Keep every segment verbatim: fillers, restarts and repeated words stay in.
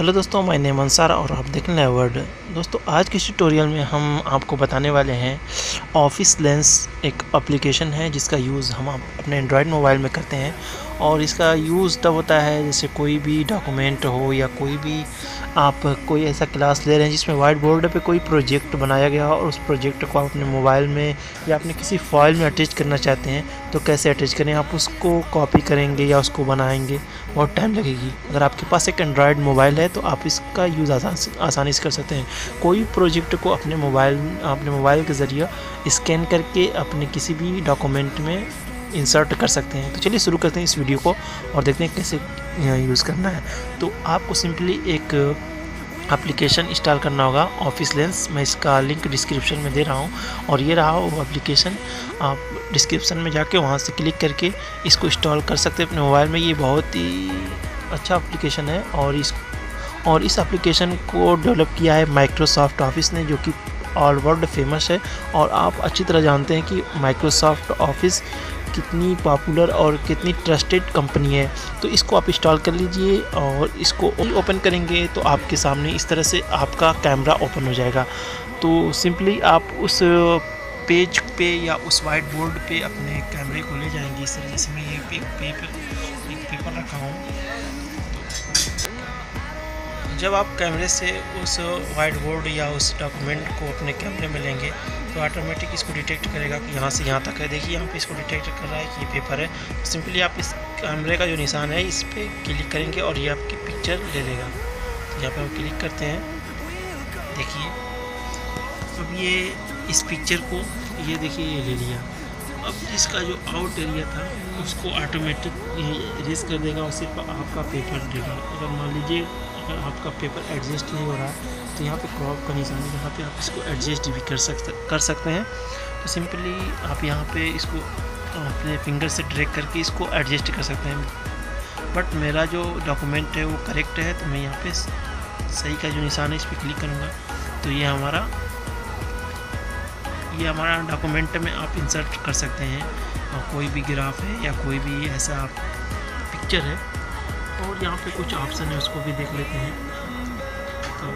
Hello दोस्तों, मैं name Ansar और आप देख रहे हैं वर्ड। दोस्तों आज के ट्यूटोरियल में हम आपको बताने वाले हैं ऑफिस लेंस एक एप्लीकेशन है जिसका यूज़ हम अपने एंड्रॉयड मोबाइल में करते हैं और इसका यूज़ तब होता है जैसे कोई भी डॉक्यूमेंट हो या कोई भी आप कोई ऐसा क्लास ले रहे हैं जिसमें वाइट बोर्ड पे कोई प्रोजेक्ट बनाया गया हो और उस प्रोजेक्ट को आप अपने मोबाइल में या अपने किसी फाइल में अटैच करना चाहते हैं, तो कैसे अटैच करें। आप उसको कॉपी करेंगे या उसको बनाएंगे, बहुत टाइम लगेगी। अगर आपके पास एक एंड्रॉयड मोबाइल है तो आप इसका यूज़ आसान आसानी से कर सकते हैं। कोई प्रोजेक्ट को अपने मोबाइल अपने मोबाइल के ज़रिए स्कैन करके अपने किसी भी डॉक्यूमेंट में इंसर्ट कर सकते हैं। तो चलिए शुरू करते हैं इस वीडियो को और देखते हैं कैसे यूज़ करना है। तो आपको सिंपली एक एप्लीकेशन इंस्टॉल करना होगा, ऑफिस लेंस। मैं इसका लिंक डिस्क्रिप्शन में दे रहा हूं और ये रहा वो एप्लीकेशन। आप डिस्क्रिप्शन में जाके वहां से क्लिक करके इसको इंस्टॉल कर सकते हैं अपने मोबाइल में। ये बहुत ही अच्छा एप्लीकेशन है और इस और इस एप्लीकेशन को डेवलप किया है माइक्रोसॉफ्ट ऑफिस ने, जो कि ऑल वर्ल्ड फेमस है और आप अच्छी तरह जानते हैं कि माइक्रोसॉफ्ट ऑफिस कितनी पॉपुलर और कितनी ट्रस्टेड कंपनी है। तो इसको आप इंस्टॉल कर लीजिए और इसको ओपन करेंगे तो आपके सामने इस तरह से आपका कैमरा ओपन हो जाएगा। तो सिंपली आप उस पेज पे या उस वाइट बोर्ड पे अपने कैमरे को ले जाएंगे इस तरह। जैसे मैं ये एक पेपर एक पेपर रखा हूँ, तो जब आप कैमरे से उस वाइट बोर्ड या उस डॉक्यूमेंट को अपने कैमरे में लेंगे तो ऑटोमेटिक इसको डिटेक्ट करेगा कि यहाँ से यहाँ तक है। देखिए यहाँ पे इसको डिटेक्ट कर रहा है कि ये पेपर है। सिंपली आप इस कैमरे का जो निशान है इस पर क्लिक करेंगे और ये आपकी पिक्चर ले लेगा। तो यहाँ पे हम क्लिक करते हैं, देखिए अब ये इस पिक्चर को ये देखिए ये ले लिया। अब इसका जो आउट एरिया था उसको ऑटोमेटिक इरेज कर देगा और सिर्फ आपका पेपर देगा। अगर मान लीजिए अगर आपका पेपर एडजस्ट नहीं हो रहा है तो यहाँ पे क्रॉप का निशान है, यहाँ पे आप इसको एडजस्ट भी कर सकते कर सकते हैं। तो सिंपली आप यहाँ पे इसको अपने फिंगर से ड्रैग करके इसको एडजस्ट कर सकते हैं। बट मेरा जो डॉक्यूमेंट है वो करेक्ट है तो मैं यहाँ पे सही का जो निशान है इस पर क्लिक करूँगा। तो ये हमारा ये हमारा डॉक्यूमेंट में आप इंसर्ट कर सकते हैं, और कोई भी ग्राफ है या कोई भी ऐसा पिक्चर है। और यहाँ पर कुछ ऑप्शन है उसको भी देख लेते हैं। तो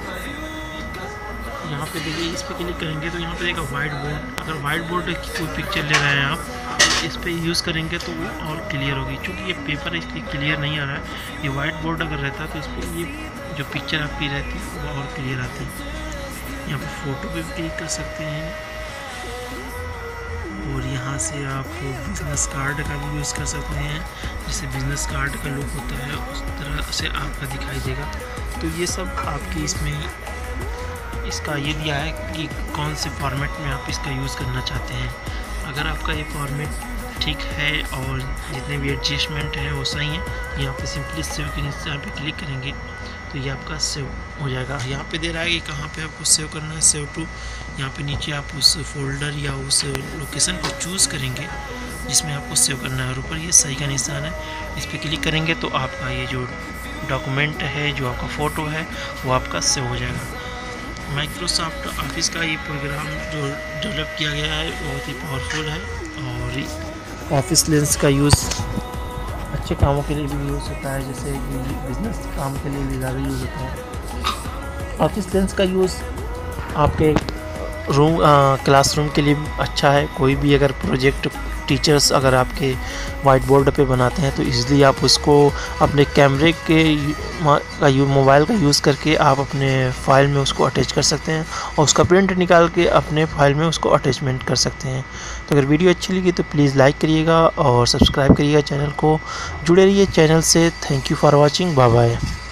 यहाँ पे देखिए इस पर क्लिक करेंगे तो यहाँ पे देखा वाइट बोर्ड। अगर वाइट बोर्ड की कोई पिक्चर ले रहे हैं आप तो इस पर यूज़ करेंगे तो वो और क्लियर होगी। चूँकि ये पेपर है इसलिए क्लियर नहीं आ रहा है। ये वाइट बोर्ड अगर रहता तो इस पर ये जो पिक्चर आपकी रहती वो और क्लियर आती। यहाँ पे फ़ोटो पे भी क्लिक कर सकते हैं और यहाँ से आप बिजनेस कार्ड का भी यूज़ कर सकते हैं। जैसे बिजनेस कार्ड का लुक होता है उस तरह से आपका दिखाई देगा। तो ये सब आपकी इसमें इसका ये दिया है कि कौन से फॉर्मेट में आप इसका यूज़ करना चाहते हैं। अगर आपका ये फॉर्मेट ठीक है और जितने भी एडजस्टमेंट हैं वो सही हैं, यहाँ पे सिंपली सेव के निशान पे क्लिक करेंगे तो ये आपका सेव हो जाएगा। यहाँ पे दे रहा है कि कहाँ पे आपको सेव करना है, सेव टू। यहाँ पे नीचे आप उस फोल्डर या उस लोकेशन को चूज़ करेंगे जिसमें आपको सेव करना है और ऊपर ये सही का निशान है, इस पर क्लिक करेंगे तो आपका ये जो डॉक्यूमेंट है, जो आपका फ़ोटो है, वो आपका सेव हो जाएगा। माइक्रोसॉफ्ट ऑफिस का ये प्रोग्राम जो डेवलप किया गया है बहुत ही पावरफुल है और ऑफिस लेंस का यूज़ अच्छे कामों के लिए भी यूज़ होता है, जैसे बिजनेस काम के लिए भी ज़्यादा यूज़ होता है। ऑफिस लेंस का यूज़ आपके रूम क्लासरूम के लिए अच्छा है। कोई भी अगर प्रोजेक्ट टीचर्स अगर आपके वाइट बोर्ड पे बनाते हैं तो इसलिए आप उसको अपने कैमरे के का यू मोबाइल का यूज़ करके आप अपने फाइल में उसको अटैच कर सकते हैं और उसका प्रिंट निकाल के अपने फाइल में उसको अटैचमेंट कर सकते हैं। तो अगर वीडियो अच्छी लगी तो प्लीज़ लाइक करिएगा और सब्सक्राइब करिएगा चैनल को। जुड़े रहिए चैनल से। Thank you for watching. Bye bye.